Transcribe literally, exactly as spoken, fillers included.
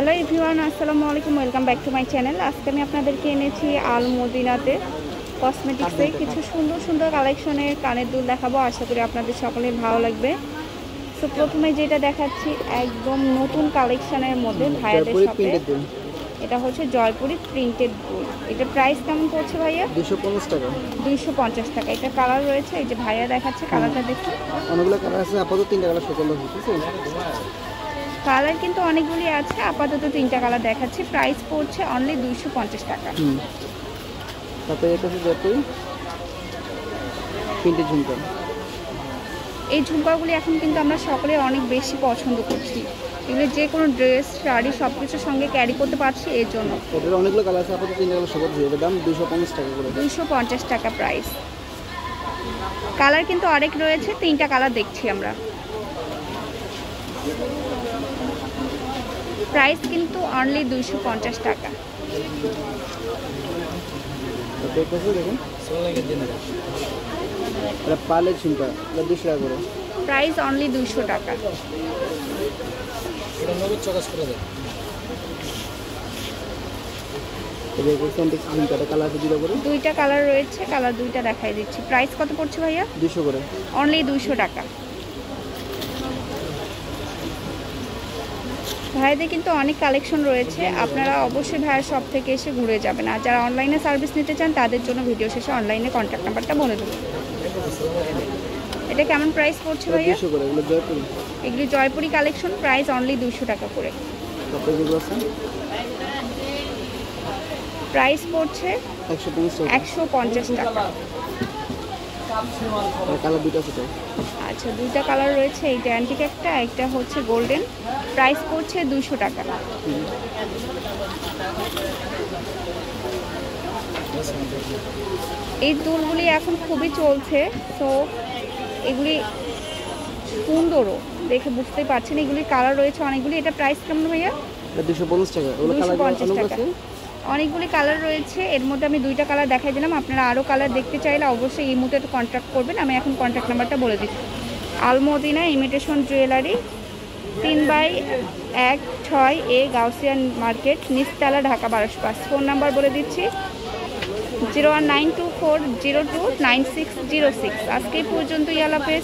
Hello everyone अस्सलामु आलैकुम welcome back to my channel. आज के मैं अपन के एने आल मदिनाते कस्मेटिक्से किछु सुंदर सुंदर कलेक्शने कानेर दुल देखाबो। आशा करी आपनादेर सकलेर भालो लागबे। तो प्रथमे जेटा देखाच्छि एकदम नतून कलेक्शनेर मध्य भाइयादेर शपे, एटा होच्छे जयपुरी प्रिंटेड दुल। एटार प्राइस केमन पड़छे भाइया? দুইশ পঞ্চাশ টাকা। দুইশ পঞ্চাশ টাকা। এটা কালার রয়েছে, এই যে ভাইয়া দেখাচ্ছে কালারটা দেখুন। অনেকগুলো কালার আছে, আপাতত তিনটা কালার সকল হচ্ছে। কালার কিন্তু অনেকগুলি আছে, আপাতত তিনটা কালার দেখাচ্ছি। প্রাইস পড়ছে অনলি দুইশ পঞ্চাশ টাকা। হুম, তারপরে এটা হচ্ছে জয়পুরি প্রিন্টেড ঝুমকা। এই ঝুমকাগুলি এখন কিন্তু আমরা সকলে অনেক বেশি পছন্দ করছি। এগুলো যে কোনো ড্রেস, শাড়ি সব কিছুর সঙ্গে ক্যারি করতে পারছি। এর জন্য এটার অনেকগুলো কালার আছে, আপাতত তিনটা কালার সবুজ। এর দাম দুইশ পঞ্চাশ টাকা করে। দুইশ পঞ্চাশ টাকা প্রাইস। কালার কিন্তু আরেক রয়েছে, তিনটা কালার দেখছি আমরা। प्राइस किन्तु ओनली দুইশ পঞ্চাশ টাকা। प्राइस ओनली দুইশ টাকা। দুইটা কালার রয়েছে, কালার দুইটা দেখাই দিচ্ছি। प्राइस কত পড়ছে ভাইয়া? দুইশ করে, অনলি দুইশ টাকা। ভাইদের কিন্তু অনেক কালেকশন রয়েছে, আপনারা অবশ্যই ভাইয়ের শপ থেকে এসে ঘুরে যাবেন। আর যারা অনলাইনে সার্ভিস নিতে চান তাদের জন্য ভিডিও শেষে অনলাইনে কন্ট্যাক্ট নাম্বারটা বলে দেবো। এটা কেমন প্রাইস পড়ছে ভাইয়া? এগুলি জয়পুরি কালেকশন। প্রাইস অনলি দুইশ টাকা করে। প্রাইস পড়ছে একশো পঞ্চাশ টাকা। আচ্ছা, দুইটা কালার রয়েছে, এইটা অ্যান্টিক একটা, একটা হচ্ছে গোল্ডেন। প্রাইস পড়ছে দুইশ টাকা। এই দুলগুলি এখন খুবই চলছে, তো এগুলি সুন্দরও দেখে বুঝতে পারছেন। এগুলি কালার রয়েছে অনেকগুলি। এটা প্রাইস কেমন ভাইয়া? দুইশ পঞ্চাশ টাকা। দুইশ পঞ্চাশ টাকা। অনেকগুলি কালার রয়েছে, এর মধ্যে আমি দুইটা কালার দেখাই দিলাম। আপনারা আরও কালার দেখতে চাইলে অবশ্যই এই মুহূর্তে কন্ট্যাক্ট করবেন। আমি এখন কন্ট্যাক্ট নাম্বারটা বলে দিচ্ছি। আল মদিনা ইমিটেশন জুয়েলারি, তিন বাই এক ছয় এ গাউসিয়ান মার্কেট, নিচতলা, ঢাকা বারোশো পাঁচ। ফোন নাম্বার বলে দিচ্ছি zero one nine two four zero two nine six zero six. আজকে পর্যন্ত ইয়ালাপে।